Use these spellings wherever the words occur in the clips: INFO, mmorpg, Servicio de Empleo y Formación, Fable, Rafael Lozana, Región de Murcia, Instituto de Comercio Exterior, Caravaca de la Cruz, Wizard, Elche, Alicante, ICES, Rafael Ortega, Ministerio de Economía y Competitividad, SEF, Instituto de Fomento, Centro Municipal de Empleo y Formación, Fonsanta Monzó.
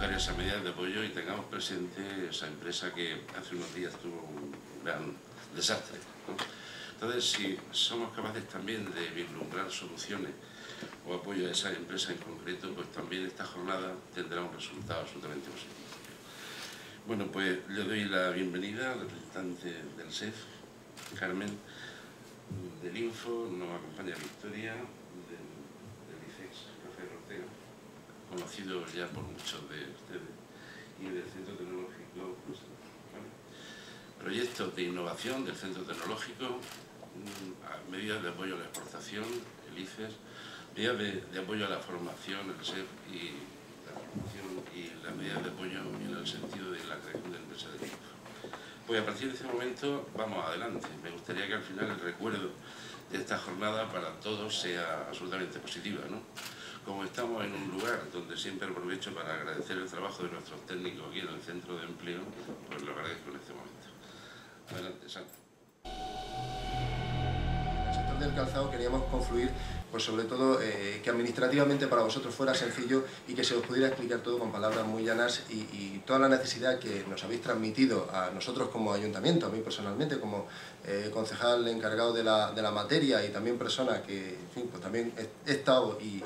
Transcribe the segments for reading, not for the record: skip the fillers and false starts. buscar esas medidas de apoyo y tengamos presente esa empresa que hace unos días tuvo un gran desastre, ¿no? Entonces, si somos capaces también de vislumbrar soluciones o apoyo a esa empresa en concreto, pues también esta jornada tendrá un resultado absolutamente positivo. Bueno, pues le doy la bienvenida al representante del SEF, Carmen, del Info, nos acompaña Victoria, del ICES, Rafael Ortega, conocido ya por muchos de ustedes, y del Centro Tecnológico, pues, ¿vale? Proyectos de innovación del Centro Tecnológico, medidas de apoyo a la exportación, el ICES, medidas de apoyo a la formación, el SEF, y las medidas de apoyo en el sentido de la creación de empresas de equipo. Pues a partir de este momento vamos adelante. Me gustaría que al final el recuerdo de esta jornada para todos sea absolutamente positiva, ¿no? Como estamos en un lugar donde siempre aprovecho para agradecer el trabajo de nuestros técnicos aquí en el Centro de Empleo, pues lo agradezco en este momento. Adelante, Santa. Del calzado queríamos confluir, pues sobre todo que administrativamente para vosotros fuera sencillo y que se os pudiera explicar todo con palabras muy llanas y toda la necesidad que nos habéis transmitido a nosotros como ayuntamiento, a mí personalmente como concejal encargado de la materia y también persona que, en fin, pues también he estado y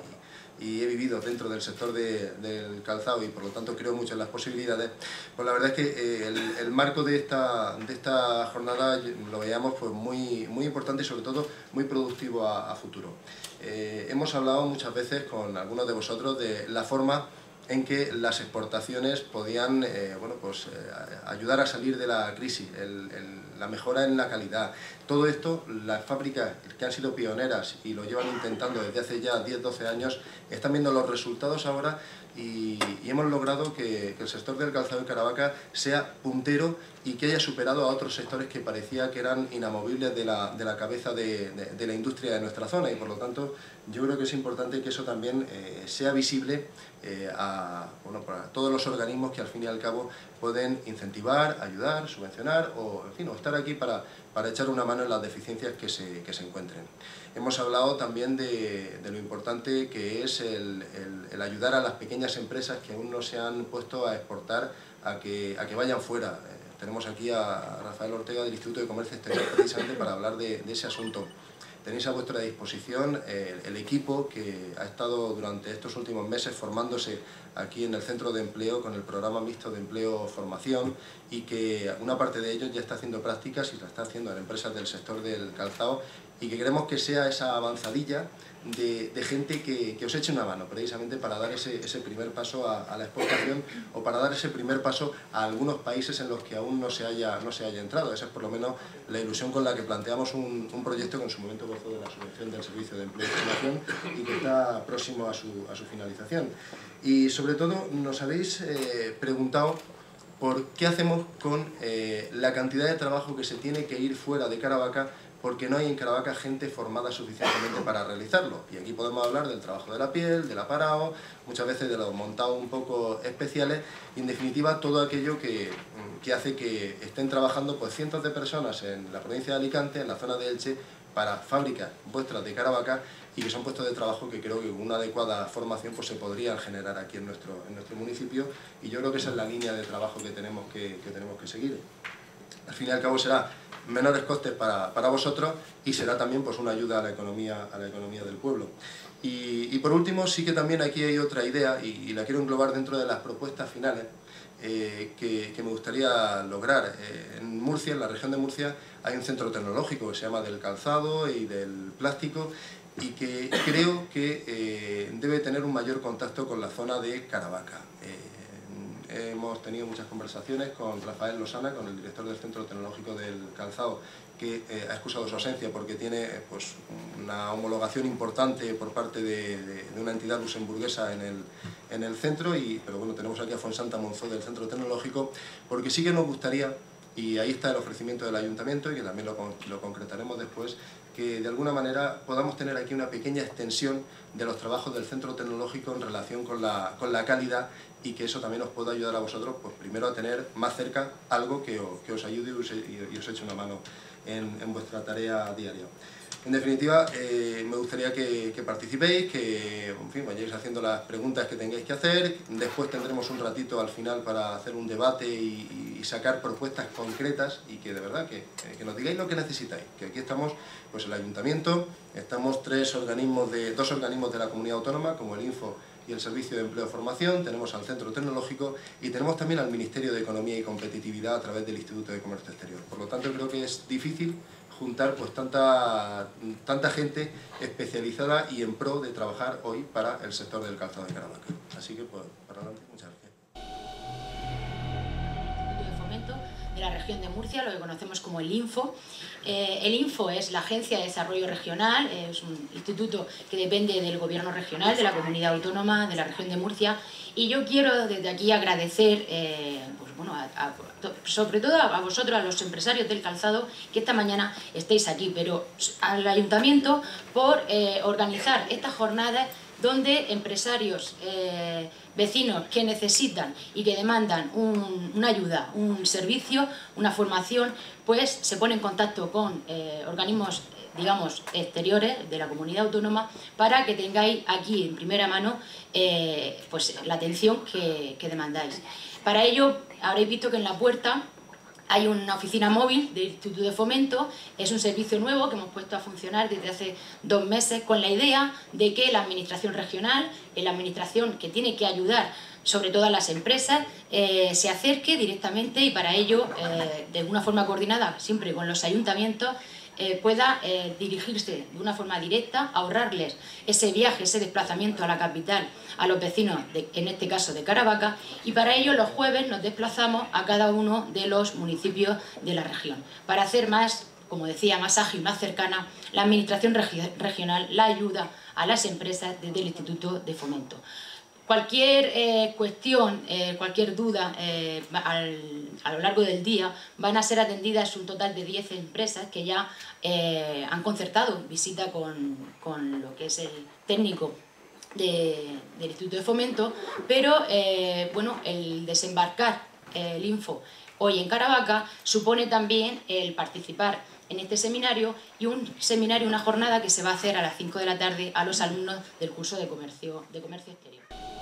he vivido dentro del sector del calzado y por lo tanto creo mucho en las posibilidades. Pues la verdad es que el marco de esta jornada lo veíamos pues muy importante y sobre todo muy productivo a futuro. Hemos hablado muchas veces con algunos de vosotros de la forma en que las exportaciones podían bueno, pues, ayudar a salir de la crisis, la mejora en la calidad. Todo esto, las fábricas que han sido pioneras y lo llevan intentando desde hace ya 10-12 años, están viendo los resultados ahora y hemos logrado que el sector del calzado en Caravaca sea puntero y que haya superado a otros sectores que parecía que eran inamovibles de la cabeza de la industria de nuestra zona y por lo tanto yo creo que es importante que eso también sea visible bueno, para todos los organismos que al fin y al cabo pueden incentivar, ayudar, subvencionar o en fin, o estar aquí para echar una mano en las deficiencias que se encuentren. Hemos hablado también de lo importante que es el ayudar a las pequeñas empresas que aún no se han puesto a exportar a que vayan fuera. Tenemos aquí a Rafael Ortega del Instituto de Comercio Exterior precisamente para hablar de ese asunto. Tenéis a vuestra disposición el equipo que ha estado durante estos últimos meses formándose aquí en el Centro de Empleo con el Programa Mixto de Empleo-Formación y que una parte de ellos ya está haciendo prácticas y la está haciendo en empresas del sector del calzado y que queremos que sea esa avanzadilla de gente que os eche una mano precisamente para dar ese primer paso a la exportación o para dar ese primer paso a algunos países en los que aún no se haya entrado. Esa es por lo menos la ilusión con la que planteamos un proyecto que en su momento gozó de la subvención del Servicio de Empleo y Formación y que está próximo a su finalización. Y sobre todo nos habéis preguntado por qué hacemos con la cantidad de trabajo que se tiene que ir fuera de Caravaca porque no hay en Caravaca gente formada suficientemente para realizarlo. Y aquí podemos hablar del trabajo de la piel, del aparado, muchas veces de los montados un poco especiales, y en definitiva todo aquello que hace que estén trabajando pues, cientos de personas en la provincia de Alicante, en la zona de Elche, para fábricas vuestras de Caravaca y que son puestos de trabajo que creo que con una adecuada formación pues, se podrían generar aquí en nuestro municipio y yo creo que esa es la línea de trabajo que tenemos que seguir. Al fin y al cabo será menores costes para vosotros y será también pues, una ayuda a la economía del pueblo. Y por último, sí que también aquí hay otra idea y la quiero englobar dentro de las propuestas finales que me gustaría lograr. En Murcia, en la región de Murcia, hay un centro tecnológico que se llama del calzado y del plástico y que creo que debe tener un mayor contacto con la zona de Caravaca. Hemos tenido muchas conversaciones con Rafael Lozana, con el director del Centro Tecnológico del Calzado, que ha excusado su ausencia porque tiene pues, una homologación importante por parte de una entidad luxemburguesa en el centro, pero bueno, tenemos aquí a Fonsanta Monzó del Centro Tecnológico, porque sí que nos gustaría, y ahí está el ofrecimiento del ayuntamiento, y que también lo concretaremos después, que de alguna manera podamos tener aquí una pequeña extensión de los trabajos del centro tecnológico en relación con la calidad y que eso también os pueda ayudar a vosotros, pues primero a tener más cerca algo que os ayude y os eche una mano en vuestra tarea diaria. En definitiva, me gustaría que participéis, que en fin, vayáis haciendo las preguntas que tengáis que hacer. Después tendremos un ratito al final para hacer un debate y sacar propuestas concretas y que de verdad que nos digáis lo que necesitáis. Que aquí estamos, pues el Ayuntamiento, estamos dos organismos de la Comunidad Autónoma, como el Info y el Servicio de Empleo y Formación, tenemos al Centro Tecnológico y tenemos también al Ministerio de Economía y Competitividad a través del Instituto de Comercio Exterior. Por lo tanto, creo que es difícil juntar pues tanta gente especializada y en pro de trabajar hoy para el sector del calzado de Caravaca. Así que pues para adelante, muchas gracias. Instituto de Fomento de la Región de Murcia, lo que conocemos como el INFO. El INFO es la Agencia de Desarrollo Regional, es un instituto que depende del gobierno regional, de la comunidad autónoma, de la Región de Murcia. Y yo quiero desde aquí agradecer, pues bueno, sobre todo a vosotros, a los empresarios del calzado, que esta mañana estéis aquí, pero al Ayuntamiento por organizar estas jornadas donde empresarios, vecinos que necesitan y que demandan una ayuda, un servicio, una formación, pues se ponen en contacto con organismos, digamos, exteriores de la comunidad autónoma para que tengáis aquí en primera mano pues la atención que demandáis. Para ello habréis visto que en la puerta hay una oficina móvil del Instituto de Fomento, es un servicio nuevo que hemos puesto a funcionar desde hace 2 meses con la idea de que la administración regional, la administración que tiene que ayudar sobre todo a las empresas, se acerque directamente y para ello, de una forma coordinada, siempre con los ayuntamientos, pueda dirigirse de una forma directa, ahorrarles ese viaje, ese desplazamiento a la capital, a los vecinos, en este caso de Caravaca, y para ello los jueves nos desplazamos a cada uno de los municipios de la región, para hacer más, como decía, más ágil, más cercana la administración regional, la ayuda a las empresas desde el Instituto de Fomento. Cualquier cuestión, cualquier duda a lo largo del día van a ser atendidas un total de 10 empresas que ya han concertado visita con lo que es el técnico del Instituto de Fomento, pero bueno, el desembarcar el INFO hoy en Caravaca supone también el participar en este seminario y una jornada que se va a hacer a las 5 de la tarde a los alumnos del curso de Comercio Exterior.